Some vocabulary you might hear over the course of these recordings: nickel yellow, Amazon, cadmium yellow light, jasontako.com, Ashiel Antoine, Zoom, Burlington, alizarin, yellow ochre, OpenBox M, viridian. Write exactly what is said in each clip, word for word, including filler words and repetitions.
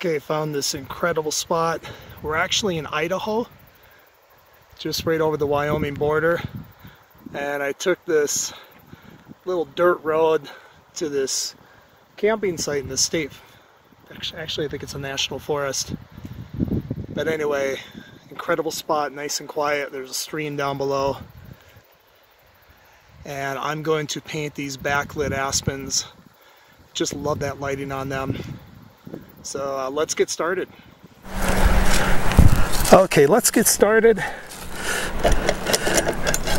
Okay, found this incredible spot. We're actually in Idaho, just right over the Wyoming border. And I took this little dirt road to this camping site in the state. Actually, I think it's a national forest. But anyway, incredible spot, nice and quiet. There's a stream down below. And I'm going to paint these backlit aspens. Just love that lighting on them. So uh, let's get started. Okay, let's get started.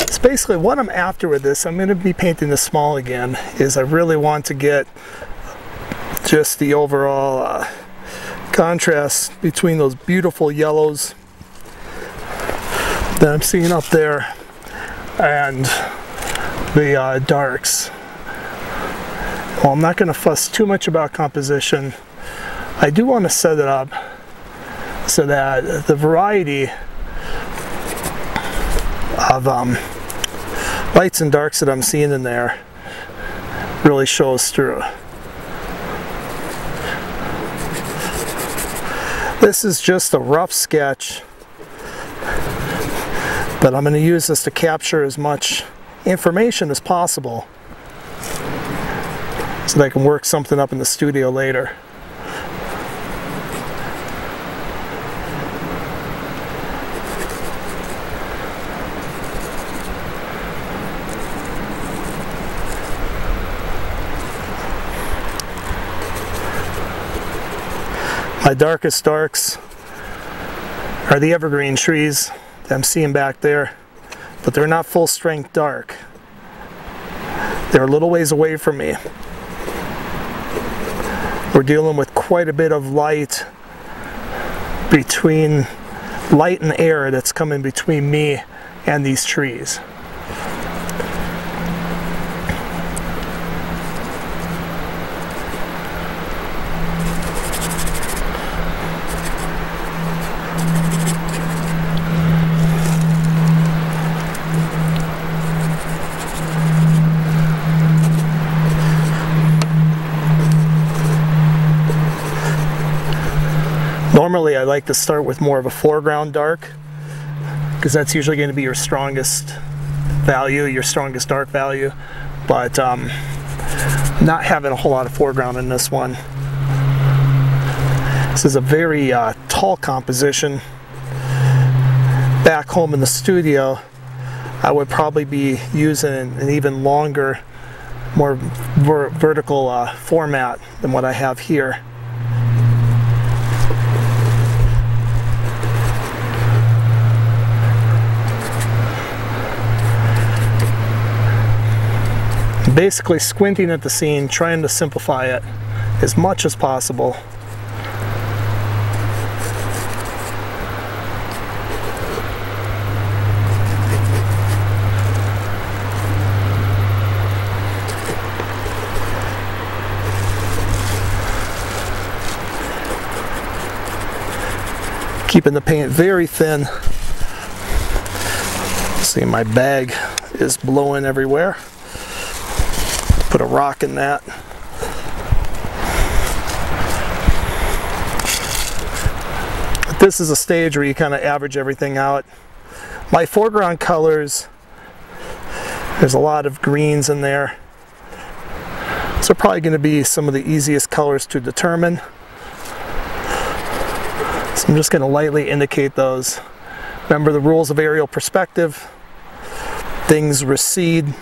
It's basically what I'm after with this. I'm going to be painting this small again. Is I really want to get just the overall uh, contrast between those beautiful yellows that I'm seeing up there and the uh, darks. Well, I'm not going to fuss too much about composition. I do want to set it up so that the variety of um, lights and darks that I'm seeing in there really shows through. This is just a rough sketch, but I'm going to use this to capture as much information as possible so that I can work something up in the studio later. My darkest darks are the evergreen trees that I'm seeing back there, but they're not full strength dark. They're a little ways away from me. We're dealing with quite a bit of light between light and air that's coming between me and these trees. Normally I like to start with more of a foreground dark, because that's usually going to be your strongest value, your strongest dark value, but um, not having a whole lot of foreground in this one. This is a very uh, tall composition. Back home in the studio, I would probably be using an even longer, more ver vertical uh, format than what I have here. Basically squinting at the scene, trying to simplify it as much as possible. Keeping the paint very thin. See, my bag is blowing everywhere. Put a rock in that. But this is a stage where you kind of average everything out. My foreground colors, there's a lot of greens in there. So probably going to be some of the easiest colors to determine. So I'm just going to lightly indicate those. Remember the rules of aerial perspective. Things recede.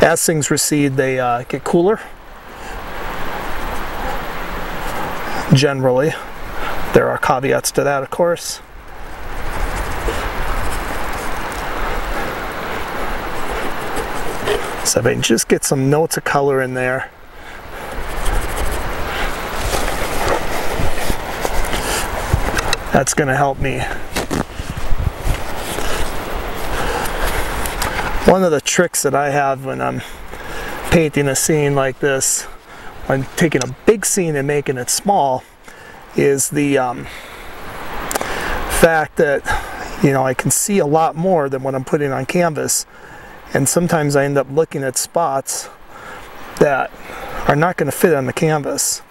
As things recede, they uh, get cooler. Generally, there are caveats to that, of course. So if I can just get some notes of color in there. That's going to help me. One of the tricks that I have when I'm painting a scene like this, when taking a big scene and making it small, is the um, fact that, you know, I can see a lot more than what I'm putting on canvas, and sometimes I end up looking at spots that are not going to fit on the canvas.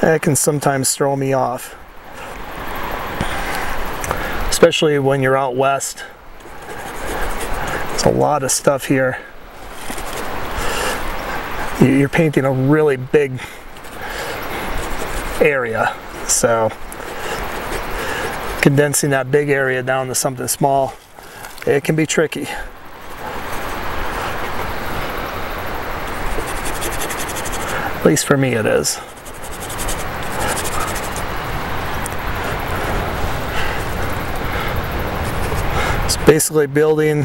that can sometimes throw me off, especially when you're out west. It's a lot of stuff here. You're painting a really big area, so condensing that big area down to something small, it can be tricky. At least for me it is. It's basically building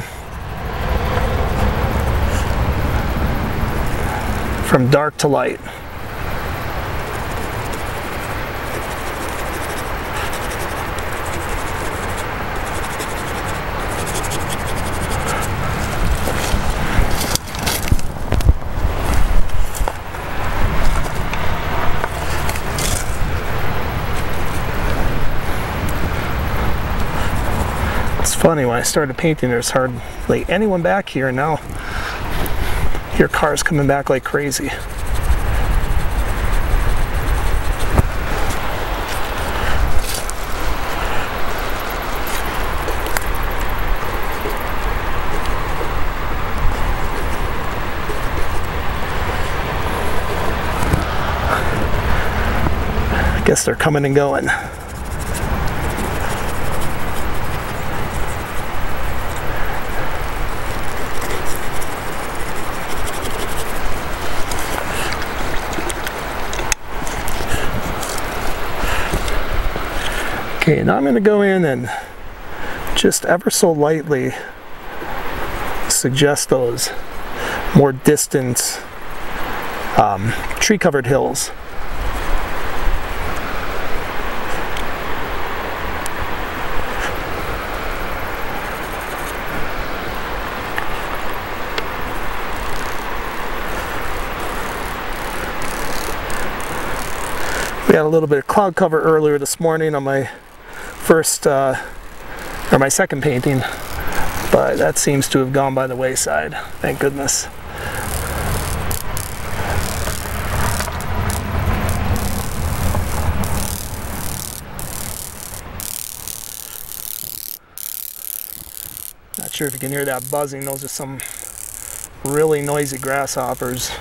from dark to light. Funny, when I started painting, there's hardly anyone back here, and now I hear cars coming back like crazy. I guess they're coming and going. Okay, now I'm going to go in and just ever so lightly suggest those more distant um, tree-covered hills. We had a little bit of cloud cover earlier this morning on my first uh, or my second painting, but that seems to have gone by the wayside, thank goodness. Not sure if you can hear that buzzing. Those are some really noisy grasshoppers.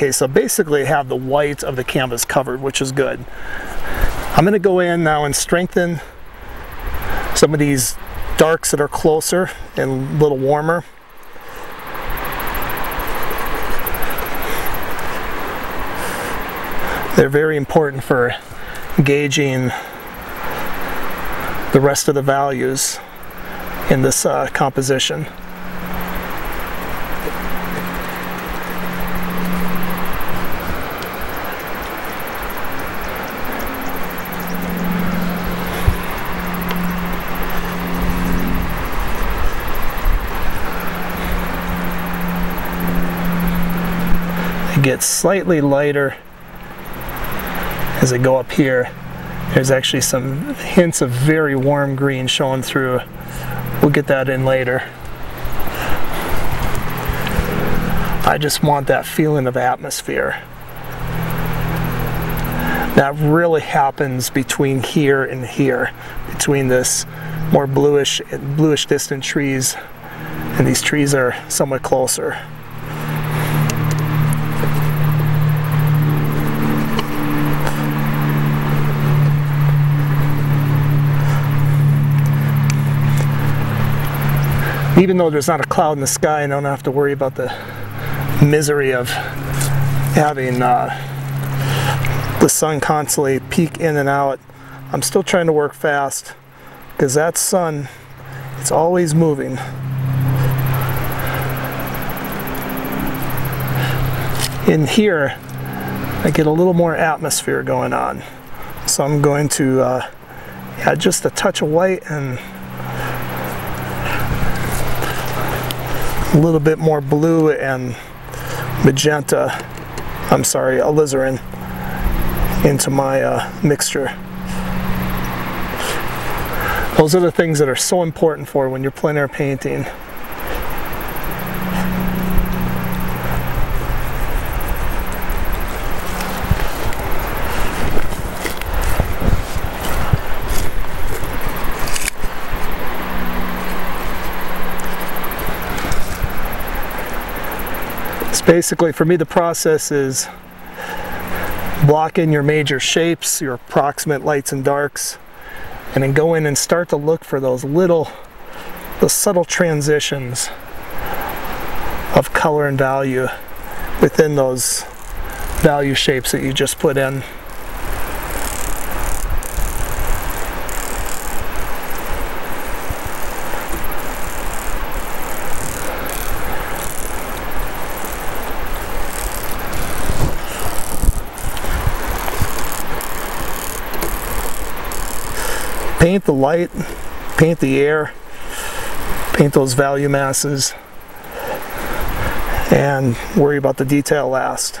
Okay, so basically have the white of the canvas covered, which is good. I'm going to go in now and strengthen some of these darks that are closer and a little warmer. They're very important for gauging the rest of the values in this uh, composition. Gets slightly lighter as I go up here. There's actually some hints of very warm green showing through. We'll get that in later. I just want that feeling of atmosphere. That really happens between here and here, between this more bluish, bluish distant trees, and these trees are somewhat closer. Even though there's not a cloud in the sky, I don't have to worry about the misery of having uh, the sun constantly peek in and out. I'm still trying to work fast because that sun It's always moving. In here, I get a little more atmosphere going on. So I'm going to uh, add just a touch of white and a little bit more blue and magenta, I'm sorry, alizarin, into my uh, mixture. Those are the things that are so important for when you're plein air painting. Basically, for me, the process is block in your major shapes, your approximate lights and darks, and then go in and start to look for those little, the subtle transitions of color and value within those value shapes that you just put in. Paint the light, paint the air, paint those value masses, and worry about the detail last.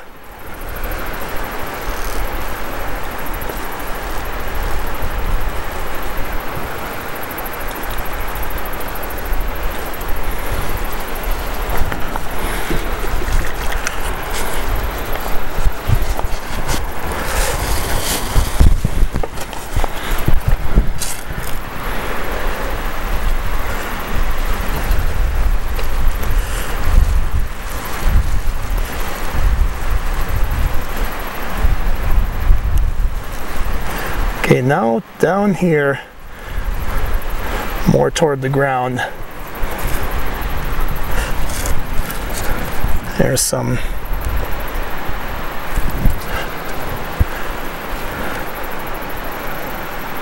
Okay, now down here, more toward the ground, there's some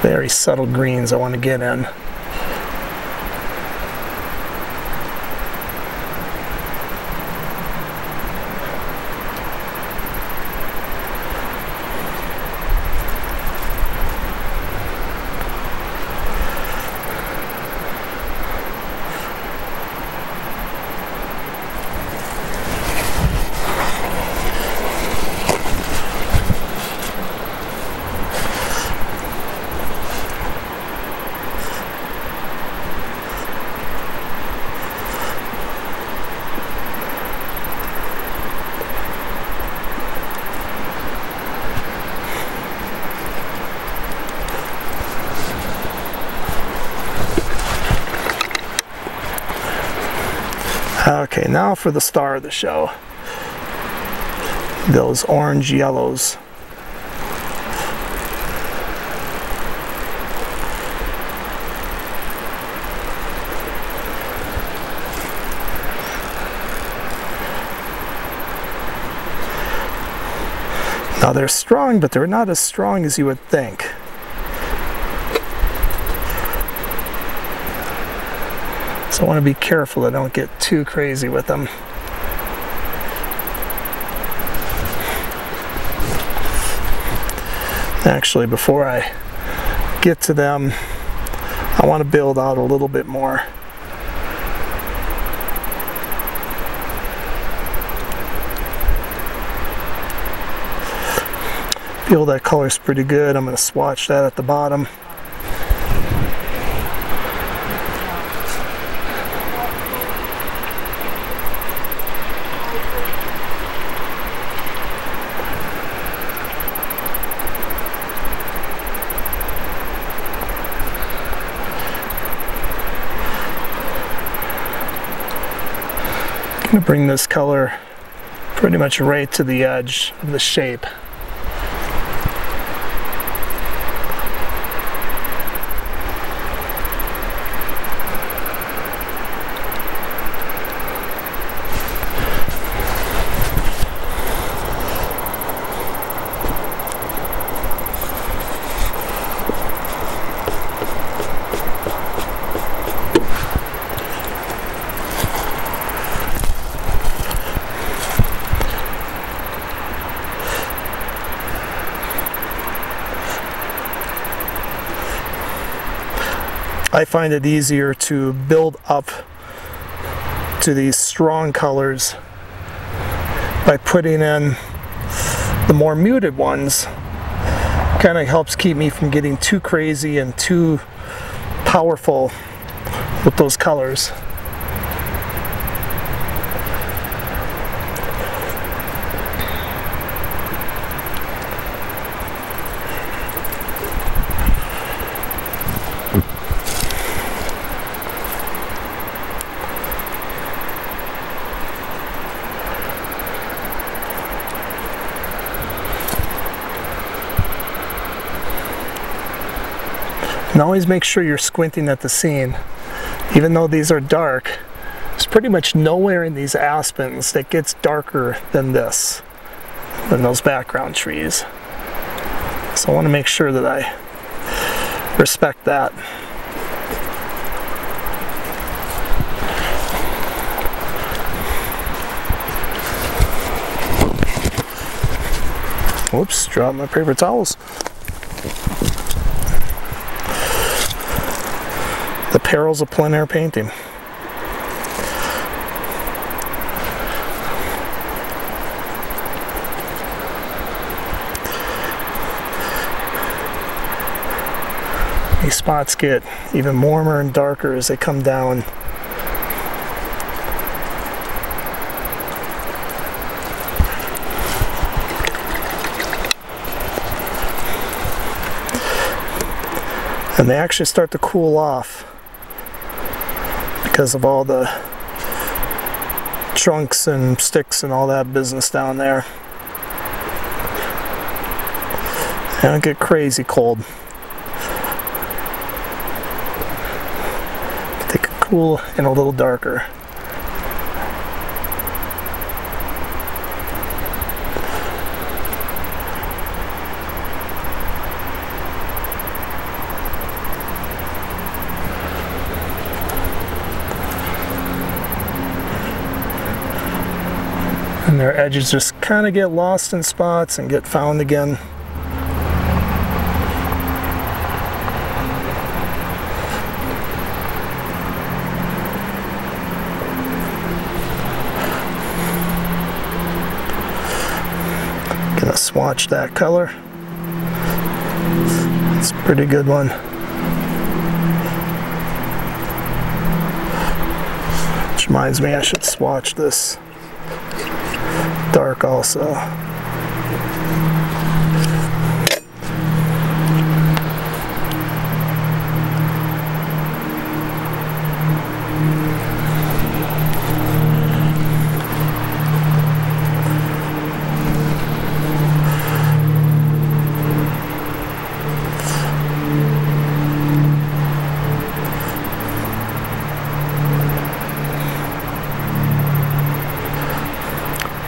very subtle greens I want to get in. Okay, now for the star of the show, those orange yellows. Now they're strong, but they're not as strong as you would think. So I want to be careful I don't get too crazy with them. Actually, before I get to them, I want to build out a little bit more. Feel that color's pretty good. I'm going to swatch that at the bottom. Bring this color pretty much right to the edge of the shape. I find it easier to build up to these strong colors by putting in the more muted ones. Kind of helps keep me from getting too crazy and too powerful with those colors. And always make sure you're squinting at the scene. Even though these are dark, there's pretty much nowhere in these aspens that gets darker than this, than those background trees. So I want to make sure that I respect that. Whoops, dropped my paper towels. The perils of plein air painting. These spots get even warmer and darker as they come down. And they actually start to cool off because of all the trunks and sticks and all that business down there. They don't get crazy cold. But they can cool and a little darker. And their edges just kind of get lost in spots and get found again. Gonna swatch that color. It's a pretty good one. Which reminds me, I should swatch this dark also.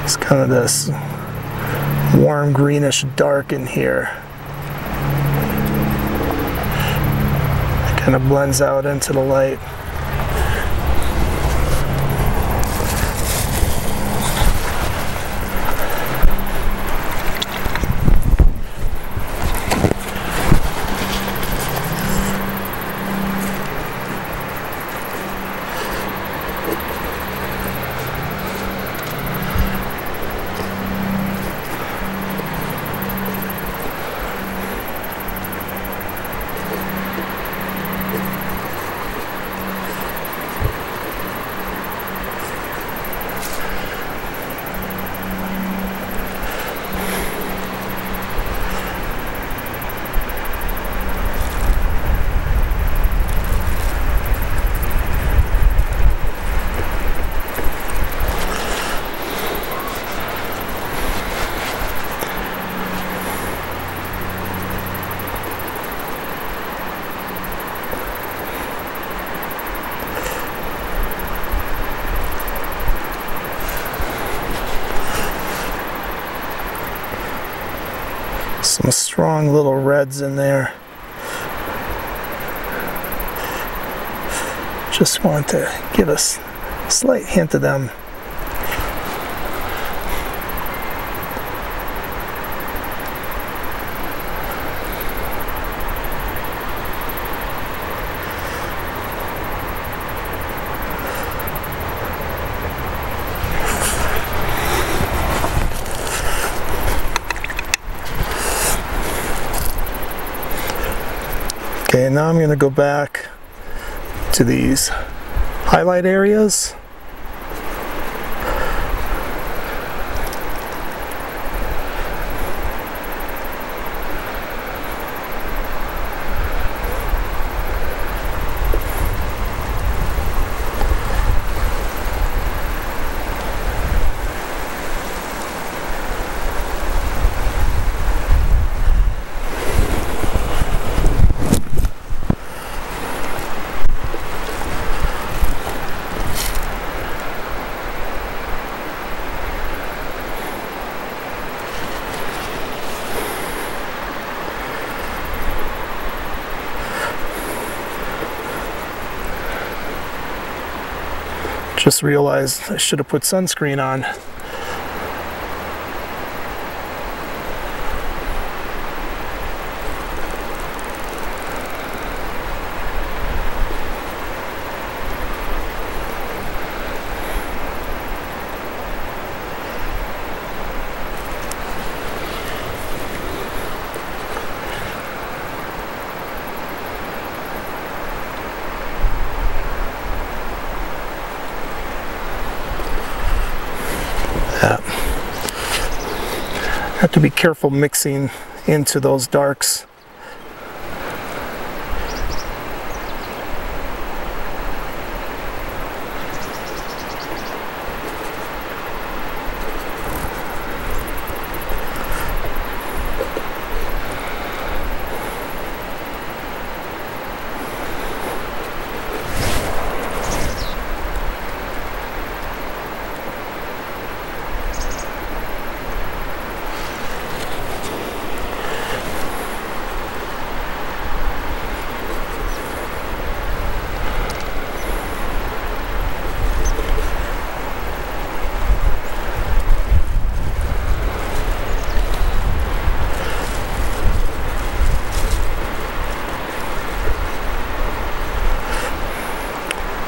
It's kind of this warm greenish dark in here. It kind of blends out into the light. Some strong little reds in there. Just want to give us a slight hint of them. Okay, now I'm going to go back to these highlight areas. Just realized I should have put sunscreen on. Have to be careful mixing into those darks.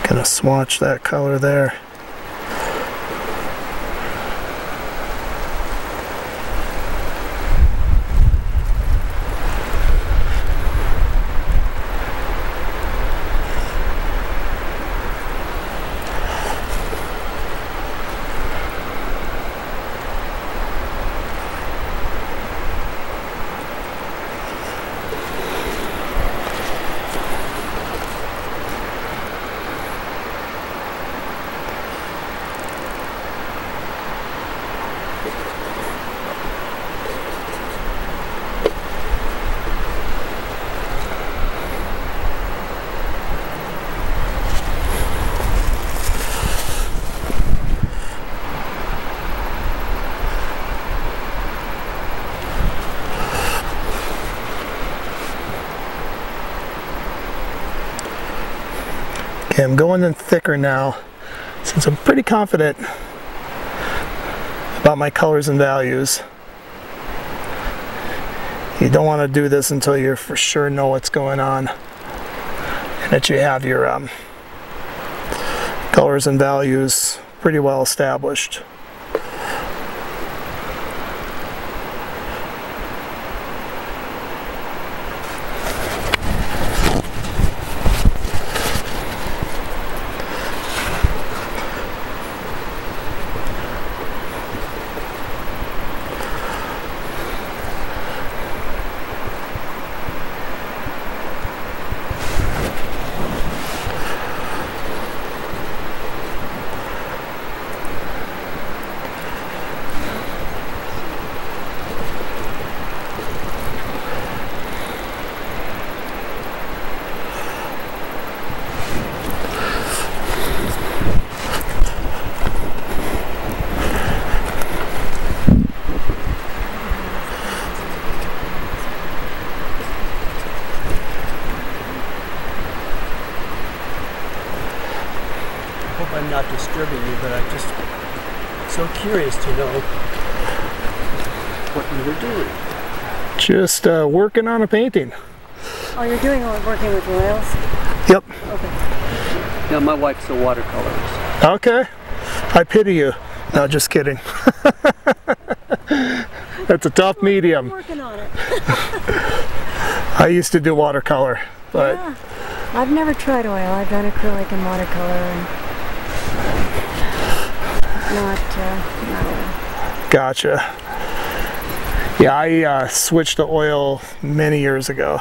Gonna swatch that color there. I'm going in thicker now since I'm pretty confident about my colors and values. You don't want to do this until you for sure know what's going on and that you have your um, colors and values pretty well established. I'm not disturbing you, but I'm just so curious to know what you were doing. Just uh, working on a painting. Oh, you're doing all working with oils? Yep. Okay. Yeah, my wife's a watercolorist. Okay. I pity you. No, just kidding. That's a tough medium. I'm working on it. I used to do watercolor, but yeah. I've never tried oil. I've done acrylic and watercolor, and not, uh, not oil. Gotcha. Yeah, I uh, switched to oil many years ago,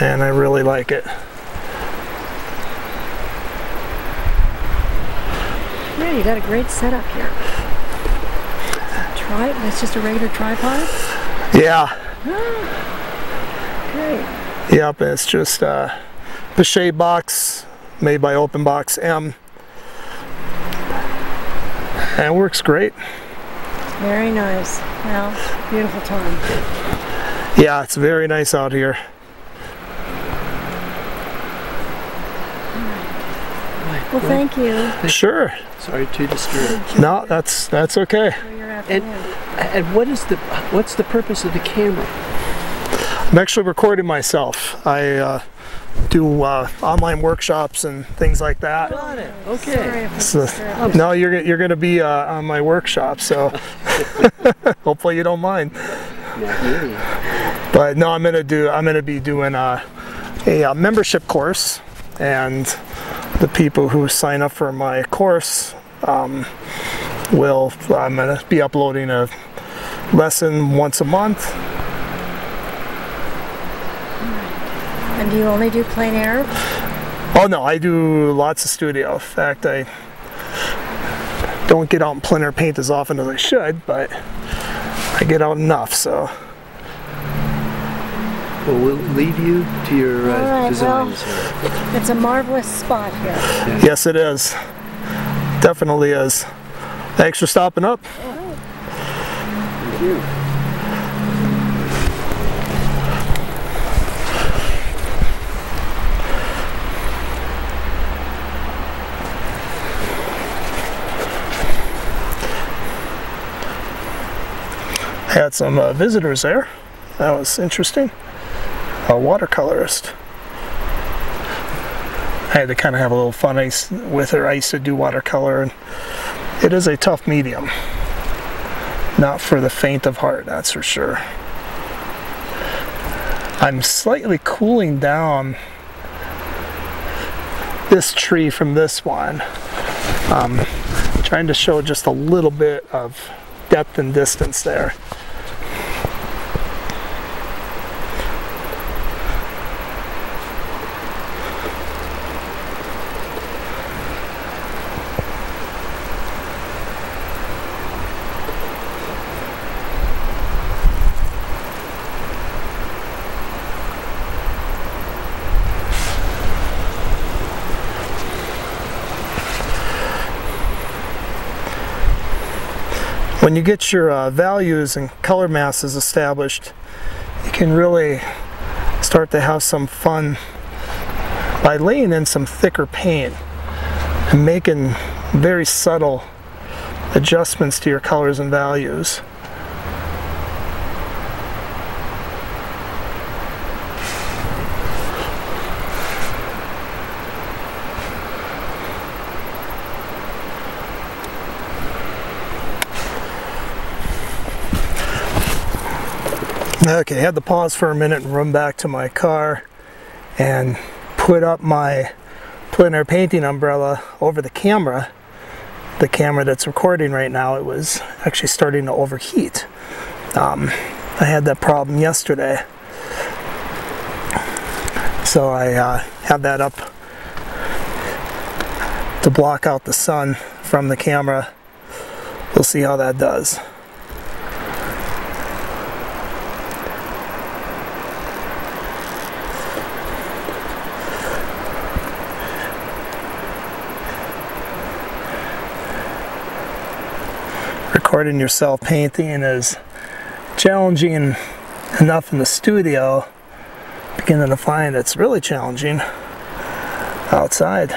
and I really like it. Yeah, you got a great setup here. Tri- that's just a regular tripod? Yeah. Oh, great. Yep, it's just uh, the shade box made by OpenBox M. And it works great. Very nice. Well, beautiful time. Yeah, it's very nice out here. Well, thank you. Sure. Sorry to disturb. No, that's that's okay. And, and what is the what's the purpose of the camera? I'm actually recording myself. I uh, do uh, online workshops and things like that. Got it. Okay. So, no, you're you're going to be uh, on my workshop, so hopefully you don't mind. Not really. But no, I'm going to do. I'm going to be doing a, a, a membership course, and the people who sign up for my course um, will, I'm going to be uploading a lesson once a month. And do you only do plein air? Oh no, I do lots of studio. In fact, I don't get out and plein air paint as often as I should, but I get out enough, so. Well, we'll leave you to your uh, right, designs. Well, it's a marvelous spot here. Yeah. Yes, it is. Definitely is. Thanks for stopping up. All right. Thank you. Had some uh, visitors there. That was interesting. A watercolorist. I had to kind of have a little fun with her. I used to do watercolor, and it is a tough medium. Not for the faint of heart, that's for sure. I'm slightly cooling down this tree from this one. Um, trying to show just a little bit of depth and distance there. When you get your uh, values and color masses established, you can really start to have some fun by laying in some thicker paint and making very subtle adjustments to your colors and values. Okay, I had to pause for a minute and run back to my car and put up my plein air painting umbrella over the camera. The camera that's recording right now, it was actually starting to overheat. Um, I had that problem yesterday. So I uh, had that up to block out the sun from the camera. We'll see how that does. Recording yourself painting is challenging enough in the studio. Beginning to find it's really challenging outside.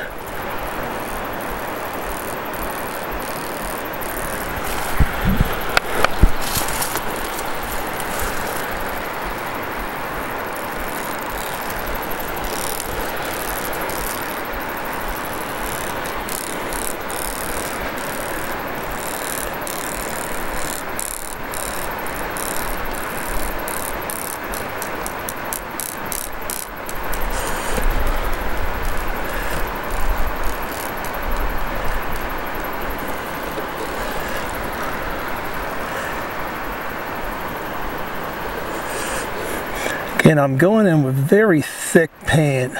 and I'm going in with very thick paint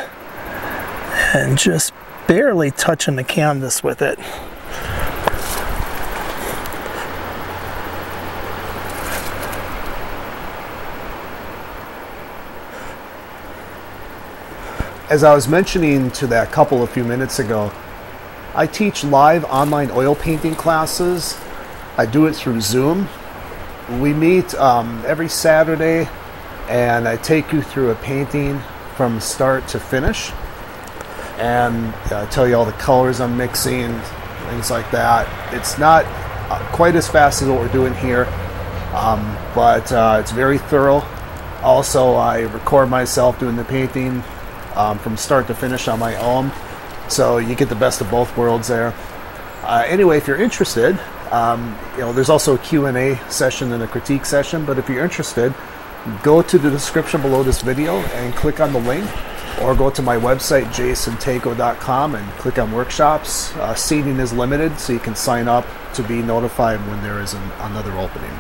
and just barely touching the canvas with it. As I was mentioning to that couple a few minutes ago, I teach live online oil painting classes. I do it through Zoom. We meet um, every Saturday, and I take you through a painting from start to finish, and I tell you all the colors I'm mixing, things like that. It's not quite as fast as what we're doing here, um, but uh, it's very thorough. Also, I record myself doing the painting um, from start to finish on my own, so you get the best of both worlds there. Uh, anyway, if you're interested, um, you know, there's also a Q and A session and a critique session, but if you're interested, go to the description below this video and click on the link, or go to my website jason tako dot com and click on workshops. Uh, seating is limited, so you can sign up to be notified when there is an, another opening.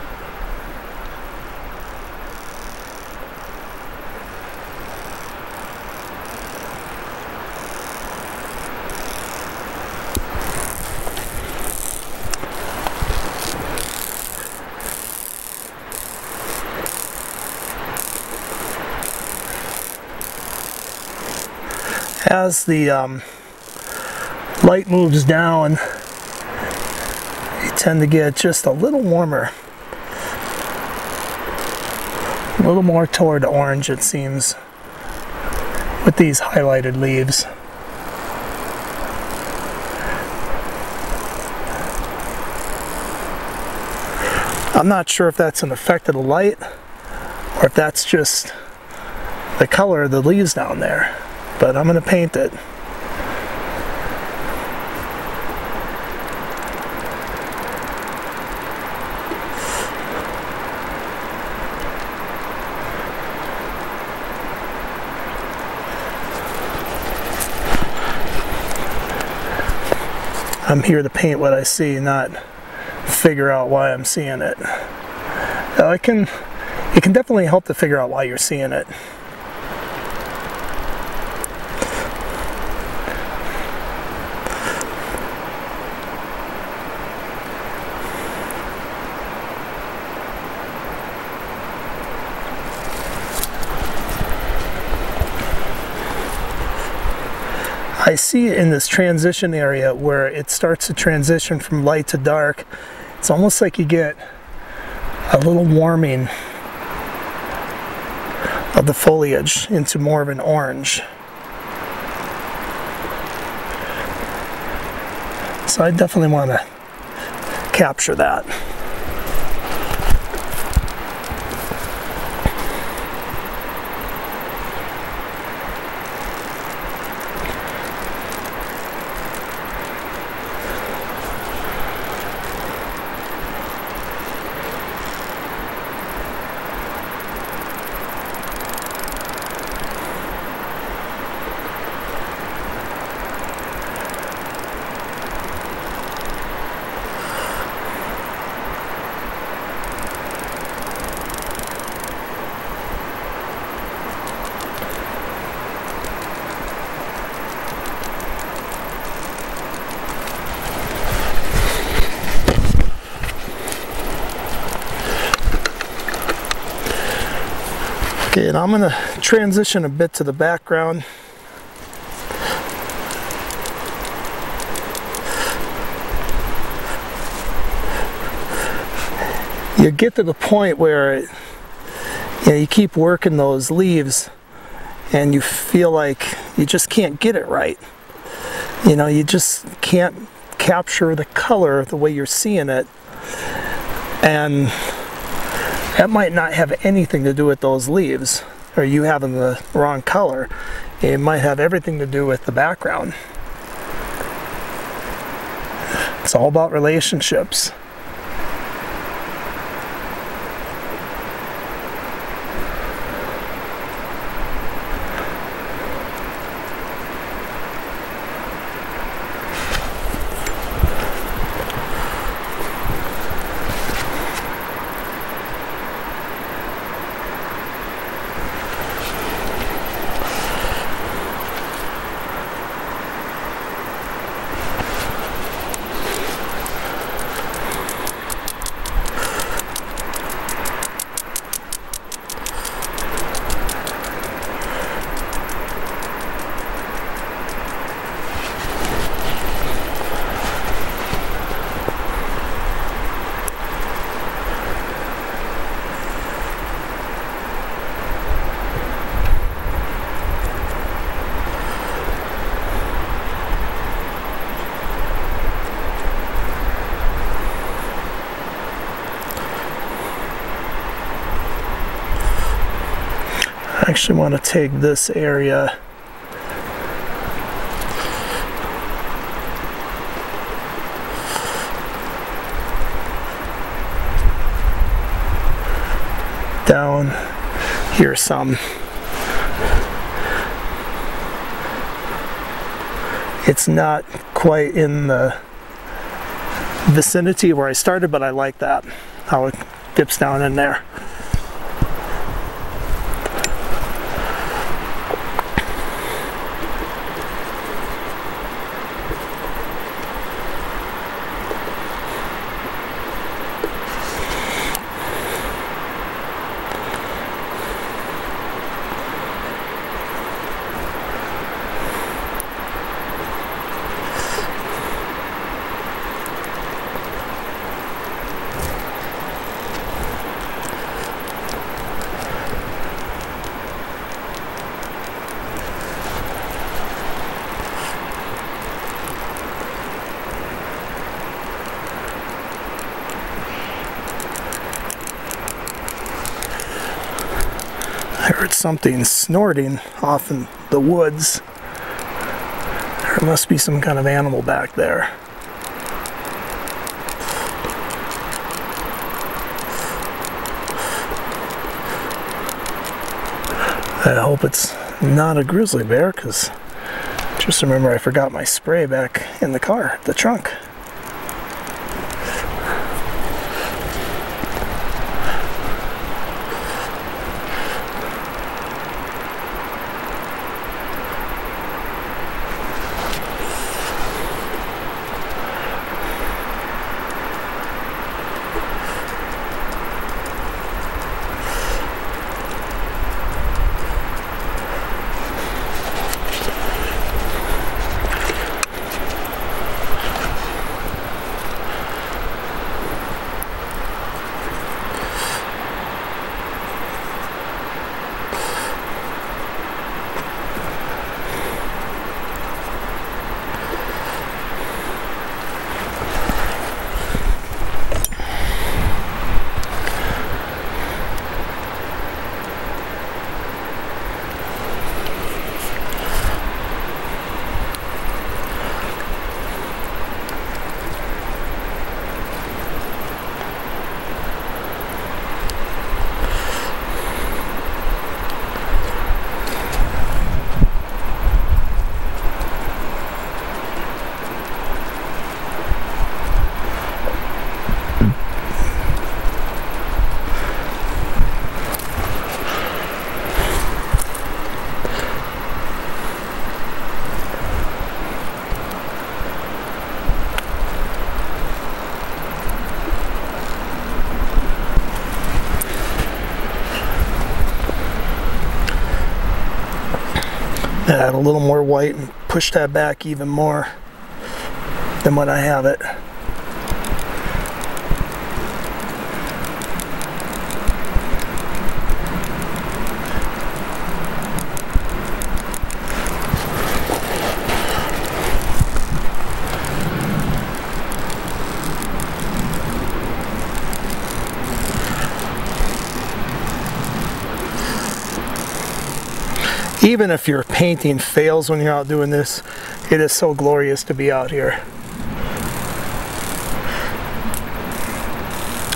As the um, light moves down, you tend to get just a little warmer, a little more toward orange, it seems, with these highlighted leaves. I'm not sure if that's an effect of the light or if that's just the color of the leaves down there, but I'm going to paint it. I'm here to paint what I see, not figure out why I'm seeing it. Now it can, it can definitely help to figure out why you're seeing it. I see it in this transition area where it starts to transition from light to dark. It's almost like you get a little warming of the foliage into more of an orange. So I definitely want to capture that. Okay, and I'm going to transition a bit to the background. You get to the point where it, you know, you keep working those leaves and you feel like you just can't get it right. You know, you just can't capture the color the way you're seeing it. And that might not have anything to do with those leaves or you having the wrong color. It might have everything to do with the background. It's all about relationships. actually want to take this area down here some. It's not quite in the vicinity where I started, but I like that, how it dips down in there. I heard something snorting off in the woods. There must be some kind of animal back there. I hope it's not a grizzly bear, because just remember I forgot my spray back in the car, the trunk. Add a little more white and push that back even more than when I have it. Even if your painting fails when you're out doing this, it is so glorious to be out here.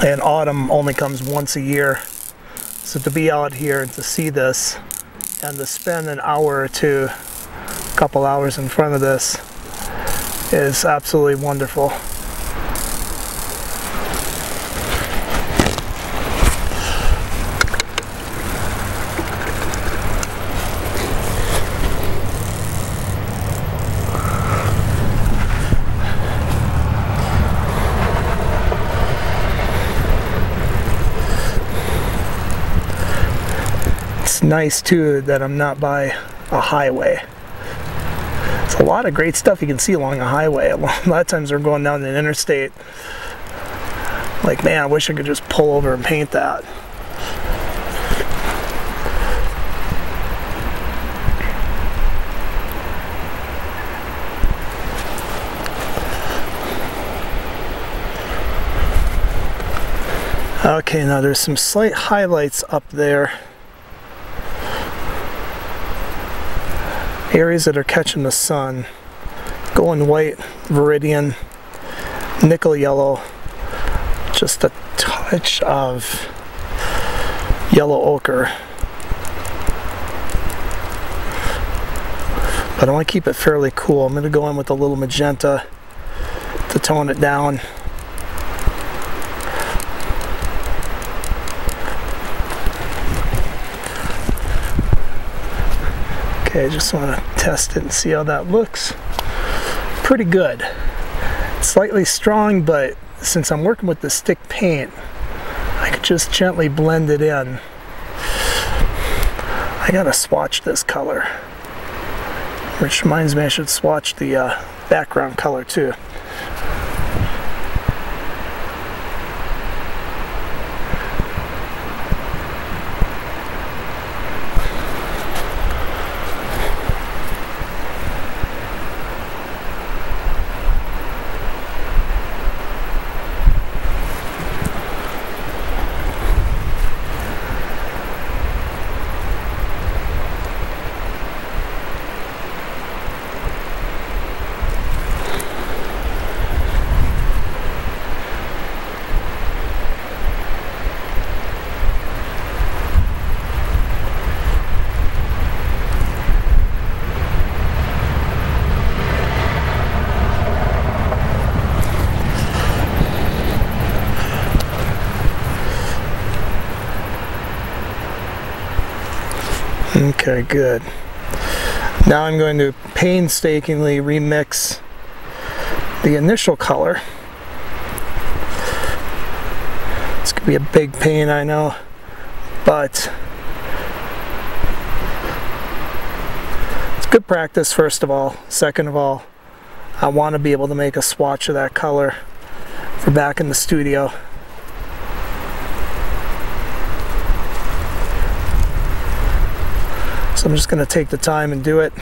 And autumn only comes once a year. So to be out here and to see this, and to spend an hour or two, a couple hours in front of this, is absolutely wonderful. Nice too that I'm not by a highway. It's a lot of great stuff you can see along a highway. A lot of times we're going down an interstate, like, man, I wish I could just pull over and paint that. Okay, now there's some slight highlights up there. areas that are catching the sun, going white, viridian, nickel yellow, just a touch of yellow ochre. But I want to keep it fairly cool. I'm going to go in with a little magenta to tone it down. Okay, just want to test it and see how that looks. Pretty good. Slightly strong, but since I'm working with the stick paint, I could just gently blend it in. I gotta swatch this color, which reminds me I should swatch the uh, background color too. Okay, good. Now I'm going to painstakingly remix the initial color. It's going to be a big pain, I know, but it's good practice, first of all. Second of all, I want to be able to make a swatch of that color for back in the studio. So I'm just going to take the time and do it.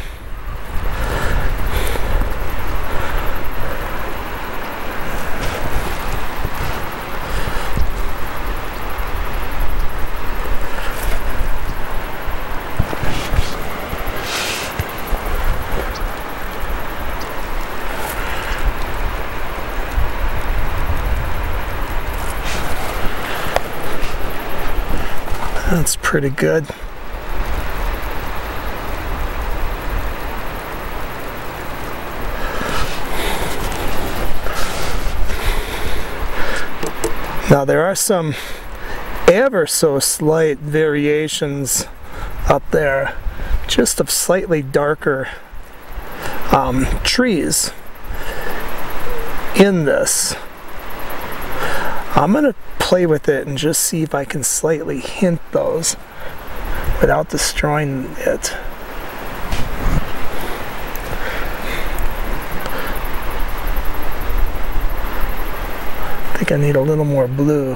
That's pretty good. Now there are some ever so slight variations up there, just of slightly darker um, trees in this. I'm going to play with it and just see if I can slightly hint those without destroying it. I think I need a little more blue.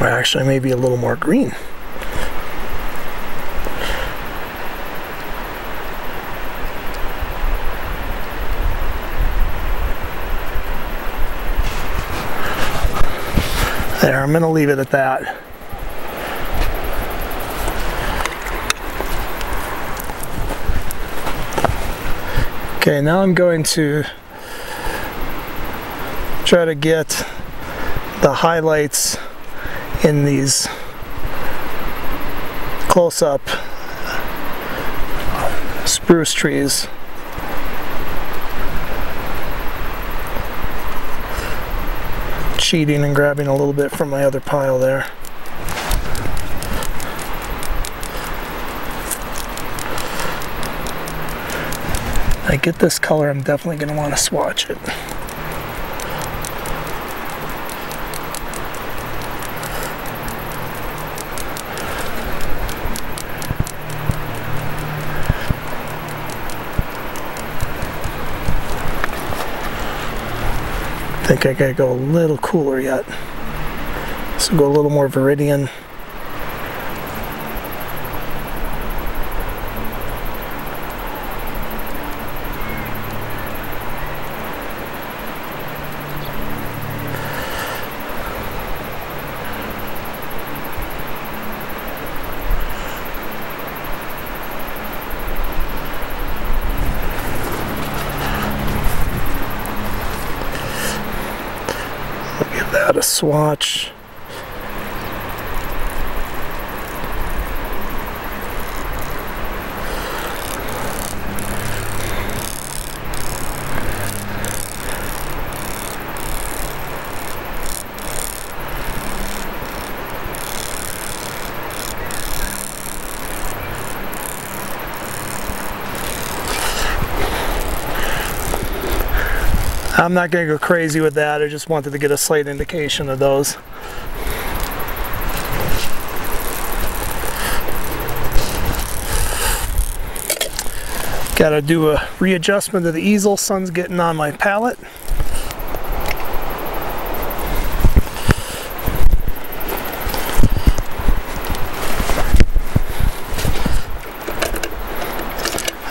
Or actually maybe a little more green. There, I'm going to leave it at that. Okay, now I'm going to try to get the highlights in these close-up spruce trees. Cheating and grabbing a little bit from my other pile there. I get this color, I'm definitely going to want to swatch it. I think I gotta go a little cooler yet. So go a little more viridian. got a swatch. I'm not going to go crazy with that, I just wanted to get a slight indication of those. Got to do a readjustment of the easel, sun's getting on my palette.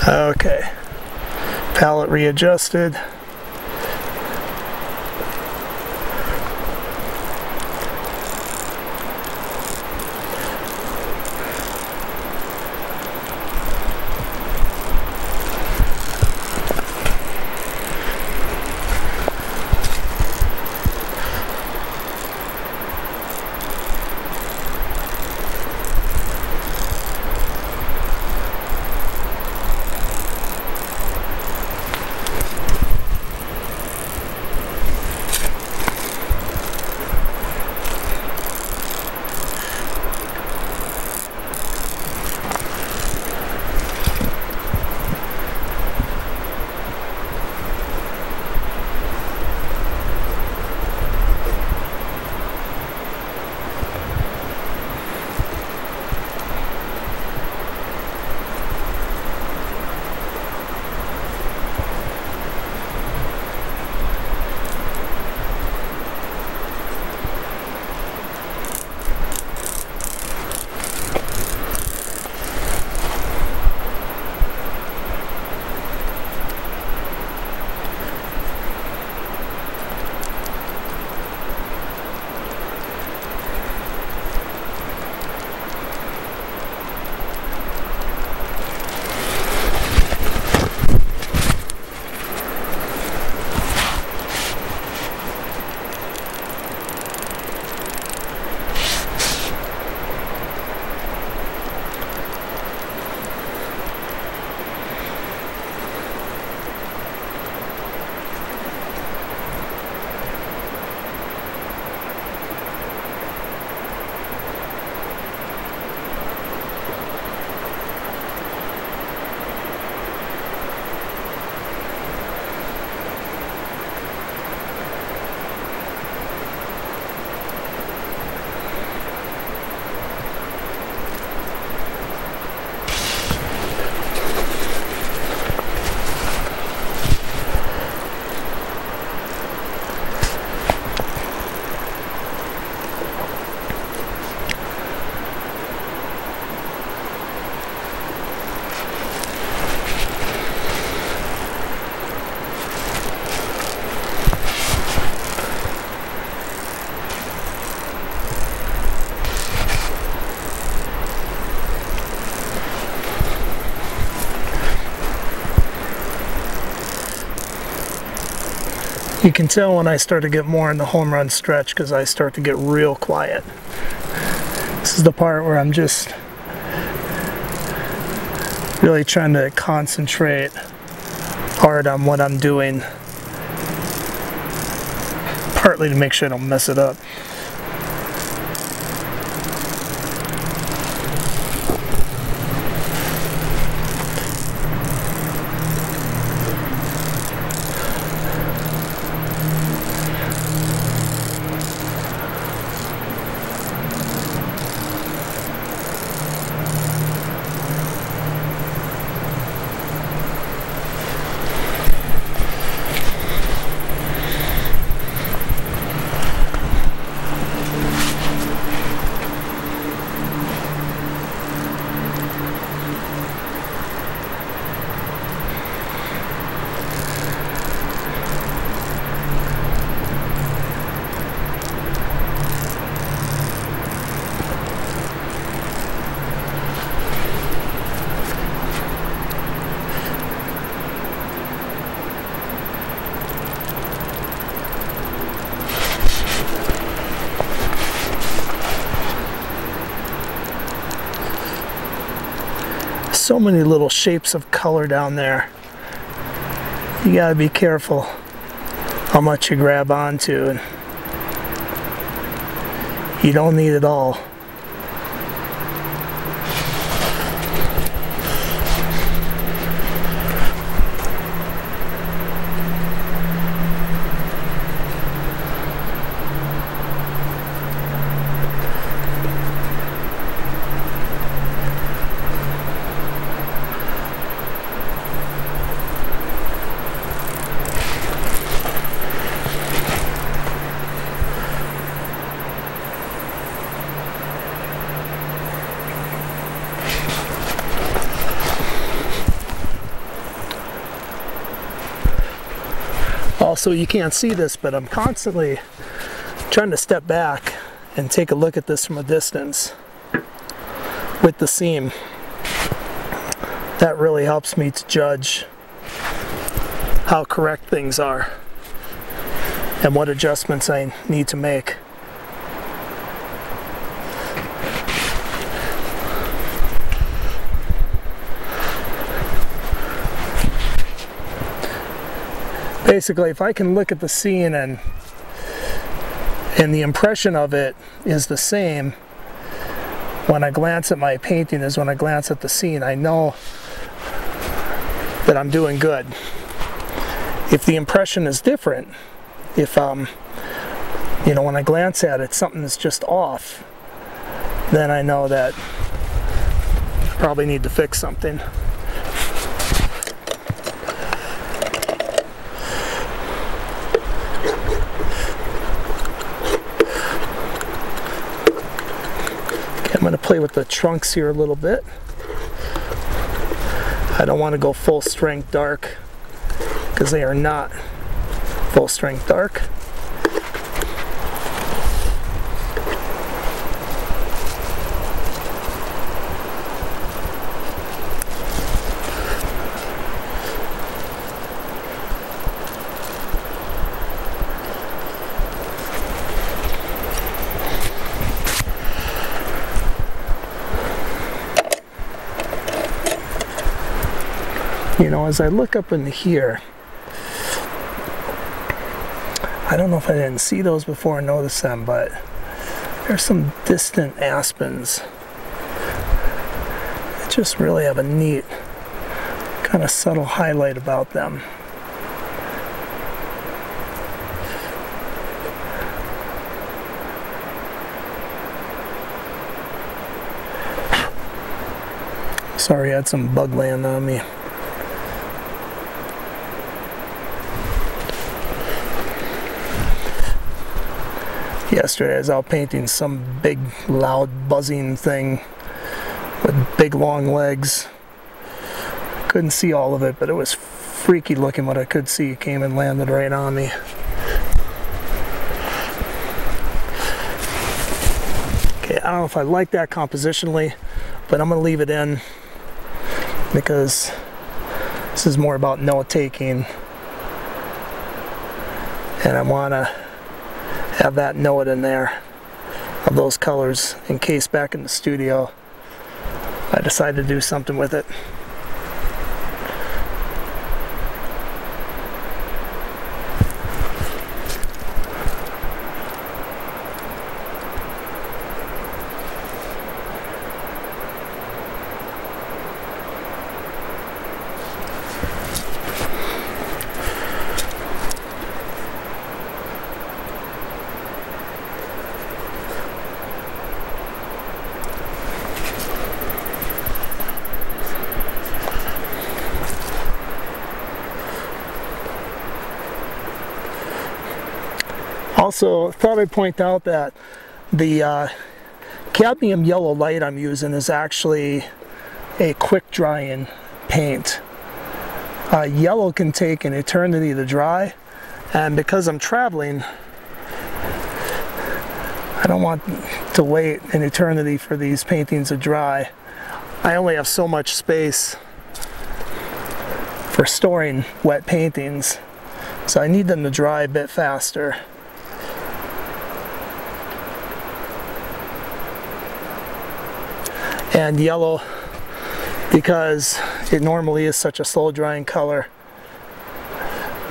Okay, palette readjusted. You can tell when I start to get more in the home run stretch because I start to get real quiet. This is the part where I'm just really trying to concentrate hard on what I'm doing, partly to make sure I don't mess it up. so many little shapes of color down there. You gotta be careful how much you grab onto, and you don't need it all. Also, you can't see this, but I'm constantly trying to step back and take a look at this from a distance with the seam. That really helps me to judge how correct things are and what adjustments I need to make. Basically, if I can look at the scene and and the impression of it is the same when I glance at my painting as when I glance at the scene, I know that I'm doing good. If the impression is different, if um, you know, when I glance at it, something is just off, then I know that I probably need to fix something. I'm going to play with the trunks here a little bit. I don't want to go full strength dark because they are not full strength dark. You know, as I look up into here, I don't know if I didn't see those before and notice them, but there's some distant aspens that just really have a neat, kind of subtle highlight about them. Sorry, I had some bug land on me. Yesterday I was out painting some big loud buzzing thing with big long legs. Couldn't see all of it, but it was freaky looking what I could see. It came and landed right on me. Okay, I don't know if I like that compositionally, but I'm going to leave it in because this is more about note taking, and I want to have that note in there of those colors in case back in the studio I decide to do something with it. Also, thought I'd point out that the uh, cadmium yellow light I'm using is actually a quick drying paint. Uh, yellow can take an eternity to dry, and because I'm traveling, I don't want to wait an eternity for these paintings to dry. I only have so much space for storing wet paintings, so I need them to dry a bit faster. And yellow because it normally is such a slow drying color.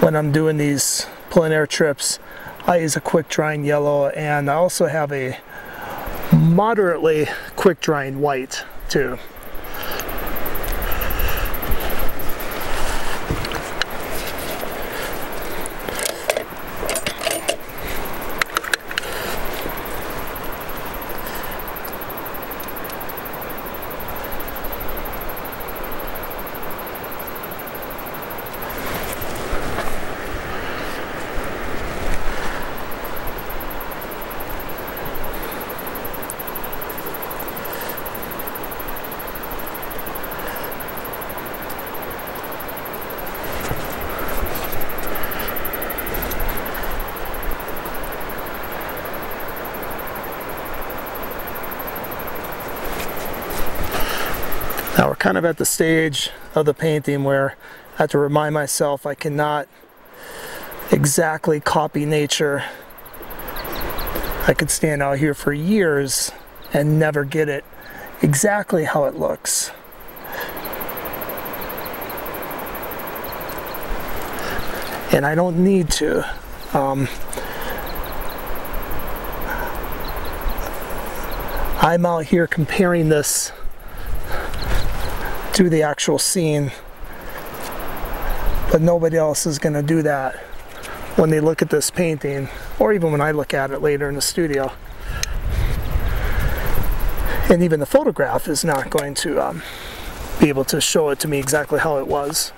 When I'm doing these plein air trips, I use a quick drying yellow, and I also have a moderately quick drying white too. Now we're kind of at the stage of the painting where I have to remind myself I cannot exactly copy nature. I could stand out here for years and never get it exactly how it looks. And I don't need to. Um, I'm out here comparing this to the actual scene, but nobody else is going to do that when they look at this painting, or even when I look at it later in the studio. And even the photograph is not going to um, be able to show it to me exactly how it was.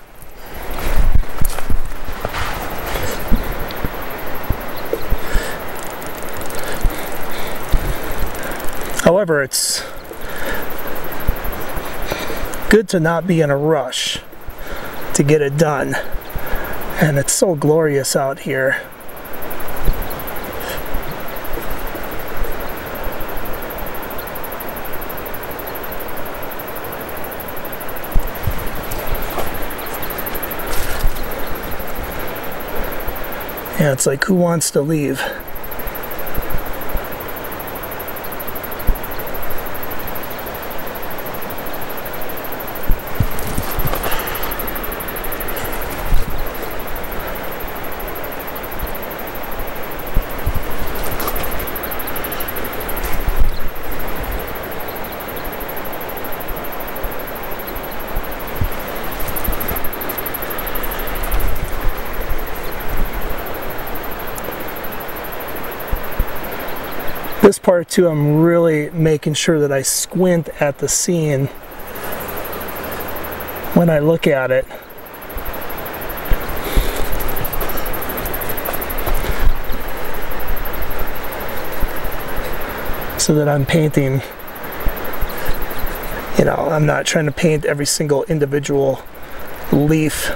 However, it's good to not be in a rush to get it done, and it's so glorious out here. Yeah, it's like, who wants to leave? This part too, I'm really making sure that I squint at the scene when I look at it. So that I'm painting, you know, I'm not trying to paint every single individual leaf.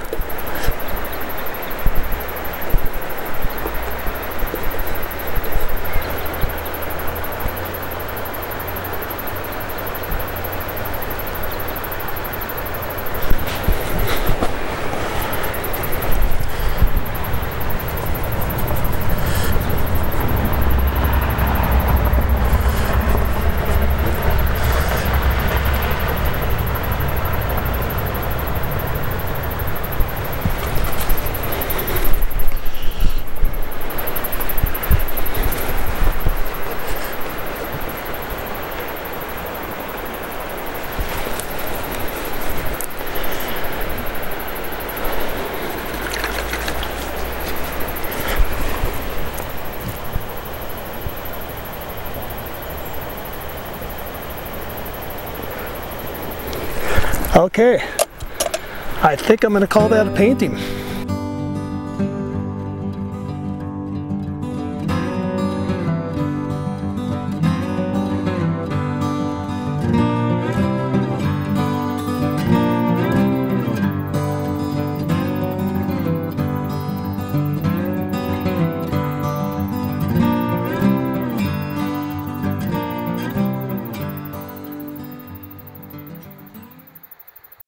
Okay, I think I'm going to call that a painting.